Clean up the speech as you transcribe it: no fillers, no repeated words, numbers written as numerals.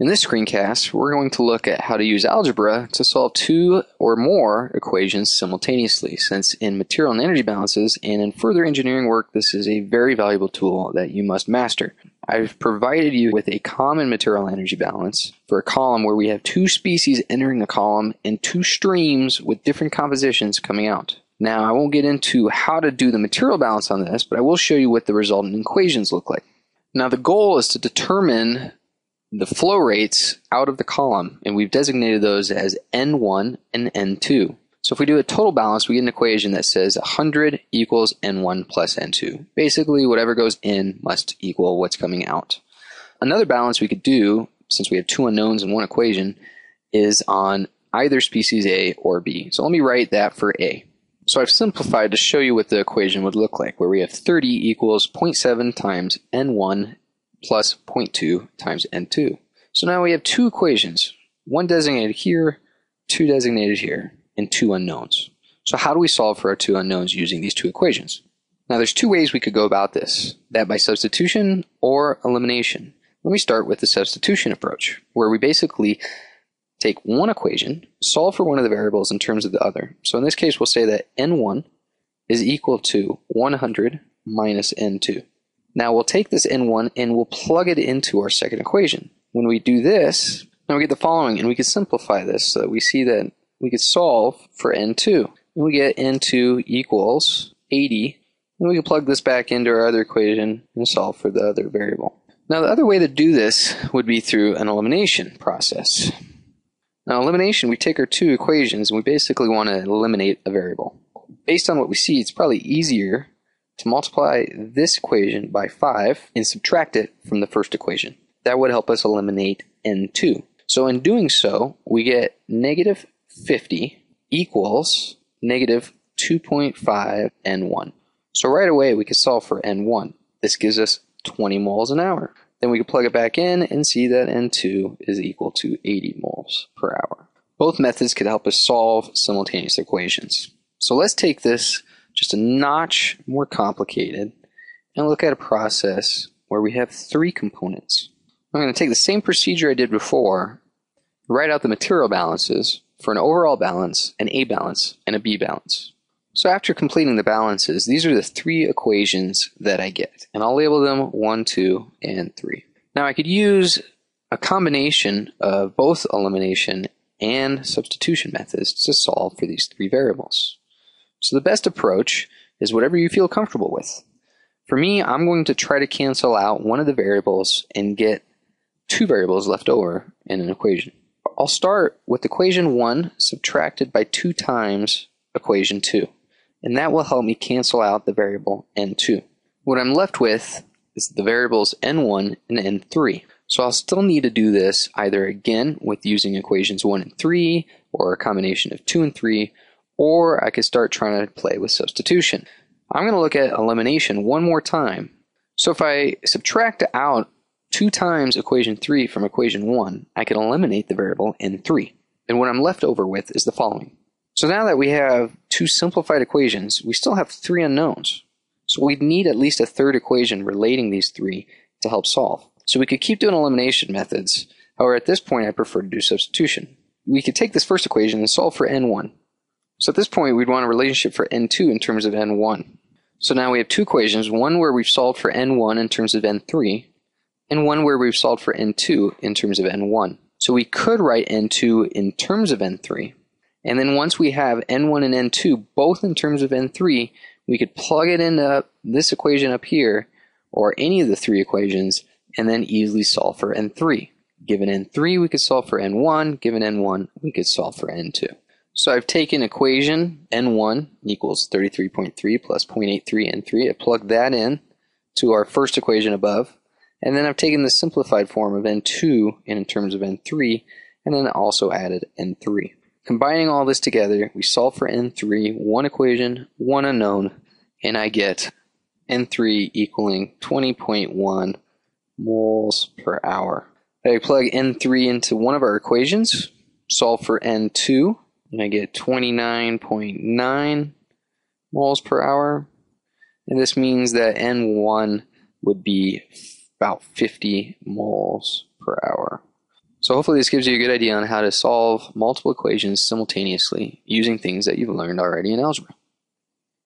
In this screencast, we're going to look at how to use algebra to solve two or more equations simultaneously, since in material and energy balances and in further engineering work, this is a very valuable tool that you must master. I've provided you with a common material energy balance for a column where we have two species entering the column and two streams with different compositions coming out. Now, I won't get into how to do the material balance on this, but I will show you what the resultant equations look like. Now, the goal is to determine the flow rates out of the column, and we've designated those as N1 and N2. So if we do a total balance, we get an equation that says 100 equals N1 plus N2. Basically, whatever goes in must equal what's coming out. Another balance we could do, since we have two unknowns in one equation, is on either species A or B. So let me write that for A. So I've simplified to show you what the equation would look like, where we have 30 equals 0.7 times N1 plus 0.2 times N2. So now we have two equations, one designated here, two designated here, and two unknowns. So how do we solve for our two unknowns using these two equations? Now there's two ways we could go about this, that by substitution or elimination. Let me start with the substitution approach, where we basically take one equation, solve for one of the variables in terms of the other. So in this case, we'll say that N1 is equal to 100 minus N2. Now we'll take this N1 and we'll plug it into our second equation. When we do this, now we get the following, and we can simplify this so that we see that we could solve for N2. And we get N2 equals 80, and we can plug this back into our other equation and solve for the other variable. Now the other way to do this would be through an elimination process. Now elimination, we take our two equations and we basically want to eliminate a variable. Based on what we see, it's probably easier to multiply this equation by 5 and subtract it from the first equation. That would help us eliminate N2. So in doing so, we get negative 50 equals negative 2.5 N1. So right away we can solve for N1. This gives us 20 moles an hour. Then we can plug it back in and see that N2 is equal to 80 moles per hour. Both methods could help us solve simultaneous equations. So let's take this just a notch more complicated and look at a process where we have three components. I'm going to take the same procedure I did before, write out the material balances for an overall balance, an A balance, and a B balance. So after completing the balances, these are the three equations that I get, and I'll label them 1, 2, and 3. Now I could use a combination of both elimination and substitution methods to solve for these three variables. So the best approach is whatever you feel comfortable with. For me, I'm going to try to cancel out one of the variables and get two variables left over in an equation. I'll start with equation 1 subtracted by 2 times equation 2, and that will help me cancel out the variable N2. What I'm left with is the variables N1 and N3. So I'll still need to do this either again with using equations 1 and 3, or a combination of 2 and 3, or I could start trying to play with substitution. I'm going to look at elimination one more time. So if I subtract out 2 times equation 3 from equation 1, I can eliminate the variable N3. And what I'm left over with is the following. So now that we have two simplified equations, we still have three unknowns. So we'd need at least a third equation relating these three to help solve. So we could keep doing elimination methods. However, at this point, I prefer to do substitution. We could take this first equation and solve for N1. So at this point, we'd want a relationship for N2 in terms of N1. So now we have two equations, one where we've solved for N1 in terms of N3, and one where we've solved for N2 in terms of N1. So we could write N2 in terms of N3, and then once we have N1 and N2 both in terms of N3, we could plug it into this equation up here, or any of the three equations, and then easily solve for N3. Given N3, we could solve for N1. Given N1, we could solve for N2. So I've taken equation N1 equals 33.3 plus 0.83 N3. I plugged that in to our first equation above. And then I've taken the simplified form of N2 in terms of N3, and then also added N3. Combining all this together, we solve for N3, one equation, one unknown, and I get N3 equaling 20.1 moles per hour. I plug N3 into one of our equations, solve for N2, and I get 29.9 moles per hour. And this means that N1 would be about 50 moles per hour. So hopefully this gives you a good idea on how to solve multiple equations simultaneously using things that you've learned already in algebra.